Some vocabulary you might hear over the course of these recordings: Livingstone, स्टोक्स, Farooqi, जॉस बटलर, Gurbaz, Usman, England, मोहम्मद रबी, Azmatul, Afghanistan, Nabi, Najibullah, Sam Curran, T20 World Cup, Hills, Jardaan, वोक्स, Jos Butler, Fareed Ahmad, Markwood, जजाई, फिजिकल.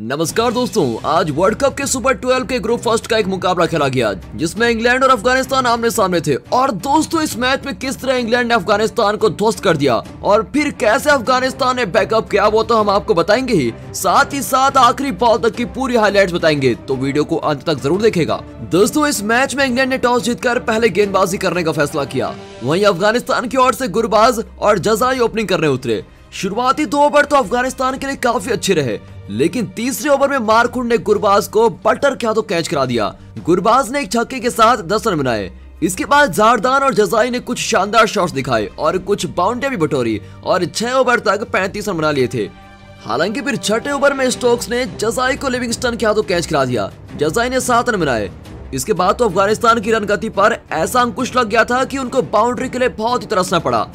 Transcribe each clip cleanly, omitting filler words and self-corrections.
नमस्कार दोस्तों, आज वर्ल्ड कप के सुपर 12 के ग्रुप फर्स्ट का एक मुकाबला खेला गया जिसमें इंग्लैंड और अफगानिस्तान आमने सामने थे। और दोस्तों, इस मैच में किस तरह इंग्लैंड ने अफगानिस्तान को ध्वस्त कर दिया और फिर कैसे अफगानिस्तान ने बैकअप किया वो तो हम आपको बताएंगे ही, साथ ही साथ आखिरी बॉल तक की पूरी हाईलाइट बताएंगे, तो वीडियो को अंत तक जरूर देखेगा। दोस्तों, इस मैच में इंग्लैंड ने टॉस जीतकर पहले गेंदबाजी करने का फैसला किया। वहीं अफगानिस्तान की ओर से गुरबाज और जजाई ओपनिंग करने उतरे। शुरुआती 2 ओवर तो अफगानिस्तान के लिए काफी अच्छे रहे, लेकिन तीसरे ओवर में मार्कवुड ने गुरबाज को बटर क्या तो कैच करा दिया। गुरबाज ने एक छक्के के साथ 10 रन बनाए। इसके बाद जारदान और जजाई ने कुछ शानदार शॉट्स दिखाए और कुछ बाउंड्री भी बटोरी और 6 ओवर तक 35 रन बना लिए थे। हालांकि फिर 6ठे ओवर में स्टोक्स ने जजाई को लिविंगस्टन क्या तो कैच करा दिया। जजाई ने 7 रन बनाए। इसके बाद तो अफगानिस्तान की रन गति पर ऐसा अंकुश लग गया था कि उनको बाउंड्री के लिए बहुत ही तरसना पड़ा,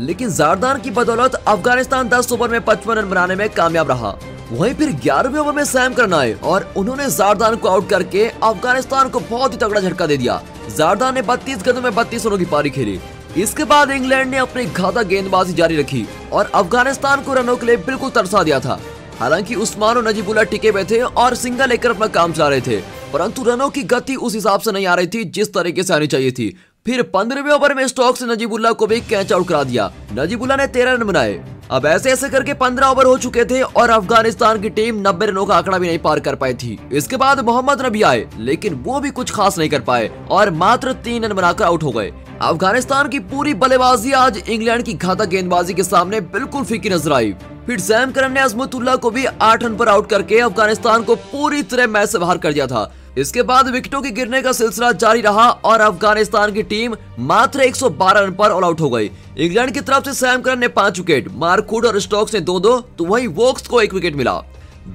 लेकिन जारदान की बदौलत अफगानिस्तान 10 ओवर में 55 रन बनाने में कामयाब रहा। वहीं फिर 11वें ओवर में सैम करन आए और उन्होंने जारदान को आउट करके अफगानिस्तान को बहुत ही तगड़ा झटका दे दिया। जारदान ने 32 गेंदों में 32 रनों की पारी खेली। इसके बाद इंग्लैंड ने अपनी घातक गेंदबाजी जारी रखी और अफगानिस्तान को रनों के लिए बिल्कुल तरसा दिया था। हालांकि उस्मान और नजीबुल्ला टिके हुए थे और सिंगल लेकर अपना काम चला रहे थे, परंतु रनों की गति उस हिसाब से नहीं आ रही थी जिस तरीके से आनी चाहिए थी। फिर 15वें ओवर में स्टोक्स ने नजीबुल्ला को भी कैच आउट करा दिया। नजीबुल्ला ने 13 रन बनाए। अब ऐसे ऐसे करके 15 ओवर हो चुके थे और अफगानिस्तान की टीम 90 रनों का आंकड़ा भी नहीं पार कर पाई थी। इसके बाद मोहम्मद रबी आए, लेकिन वो भी कुछ खास नहीं कर पाए और मात्र 3 रन बनाकर आउट हो गए। अफगानिस्तान की पूरी बल्लेबाजी आज इंग्लैंड की घातक गेंदबाजी के सामने बिल्कुल फीकी नजर आई। फिर सैम करन ने अजमतुल्ला को भी 8 रन पर आउट करके अफगानिस्तान को पूरी तरह मैच से बाहर कर दिया था। इसके बाद विकेटों के गिरने का सिलसिला जारी रहा और अफगानिस्तान की टीम मात्र 112 रन पर ऑल आउट हो गई। इंग्लैंड की तरफ से सैम करन ने 5 विकेट, मार्कवुड और स्टोक्स ने 2-2, तो वहीं वोक्स को 1 विकेट मिला।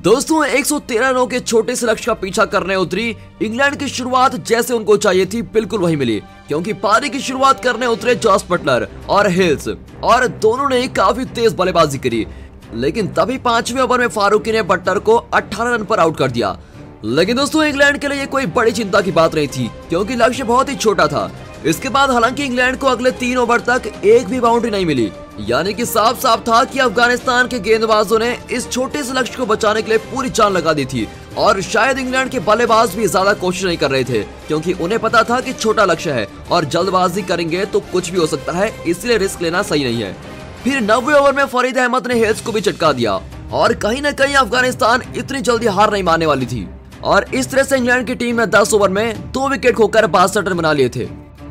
दोस्तों, 113 रनों के छोटे से लक्ष्य का पीछा करने उतरी इंग्लैंड की शुरुआत जैसे उनको चाहिए थी बिल्कुल वही मिली, क्योंकि पारी की शुरुआत करने उतरे जॉस बटलर और हिल्स और दोनों ने काफी तेज बल्लेबाजी करी, लेकिन तभी 5वें ओवर में फारूकी ने बटलर को 18 रन पर आउट कर दिया। लेकिन दोस्तों, इंग्लैंड के लिए ये कोई बड़ी चिंता की बात नहीं थी क्योंकि लक्ष्य बहुत ही छोटा था। इसके बाद हालांकि इंग्लैंड को अगले 3 ओवर तक एक भी बाउंड्री नहीं मिली, यानी कि साफ साफ था कि अफगानिस्तान के गेंदबाजों ने इस छोटे से लक्ष्य को बचाने के लिए पूरी जान लगा दी थी और शायद इंग्लैंड के बल्लेबाज भी ज्यादा कोशिश नहीं कर रहे थे क्योंकि उन्हें पता था कि छोटा लक्ष्य है और जल्दबाजी करेंगे तो कुछ भी हो सकता है, इसलिए रिस्क लेना सही नहीं है। फिर 90वें ओवर में फरीद अहमद ने हिल्स को भी चटका दिया और कहीं ना कहीं अफगानिस्तान इतनी जल्दी हार नहीं मानने वाली थी और इस तरह से इंग्लैंड की टीम ने 10 ओवर में 2 विकेट खोकर 62 रन बना लिए थे।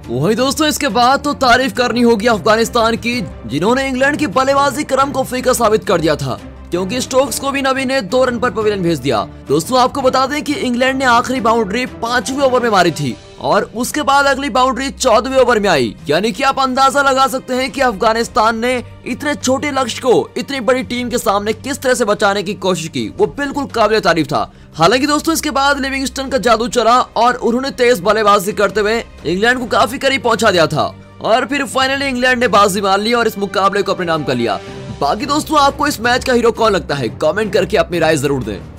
वहीं दोस्तों, इसके बाद तो तारीफ करनी होगी अफगानिस्तान की, जिन्होंने इंग्लैंड की बल्लेबाजी क्रम को फीका साबित कर दिया था क्योंकि स्टोक्स को भी नबी ने 2 रन पर पवेलियन भेज दिया। दोस्तों, आपको बता दें कि इंग्लैंड ने आखिरी बाउंड्री 5वें ओवर में मारी थी और उसके बाद अगली बाउंड्री 14वें ओवर में आई, यानी कि आप अंदाजा लगा सकते हैं कि अफगानिस्तान ने इतने छोटे लक्ष्य को इतनी बड़ी टीम के सामने किस तरह से बचाने की कोशिश की, वो बिल्कुल काबिल तारीफ था। हालांकि दोस्तों, इसके बाद लिविंगस्टन का जादू चला और उन्होंने तेज बल्लेबाजी करते हुए इंग्लैंड को काफी करीब पहुंचा दिया था और फिर फाइनली इंग्लैंड ने बाजी मार ली और इस मुकाबले को अपने नाम कर लिया। बाकी दोस्तों, आपको इस मैच का हीरो कौन लगता है, कमेंट करके अपनी राय जरूर दें।